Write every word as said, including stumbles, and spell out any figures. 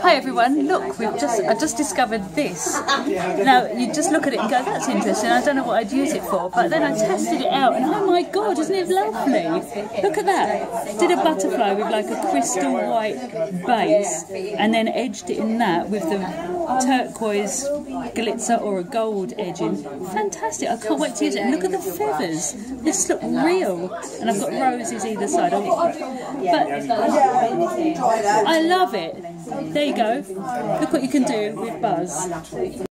hi everyone, look, we've just I just discovered this. Now you just look at it and go, that's interesting, I don't know what I'd use it for, but then I tested it out and oh my god, isn't it lovely? Look at that. Did a butterfly with like a crystal white base and then edged it in that with the turquoise glitzer or a gold edging. Fantastic, I can't wait to use it. Look at the feathers, this looks real, and I've got roses either side of it, but I love it. There you go, look what you can do with Buzz.